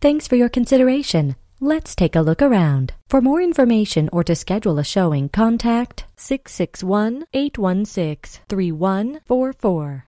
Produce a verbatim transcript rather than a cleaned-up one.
Thanks for your consideration. Let's take a look around. For more information or to schedule a showing, contact six six one, eight one six, three one four four.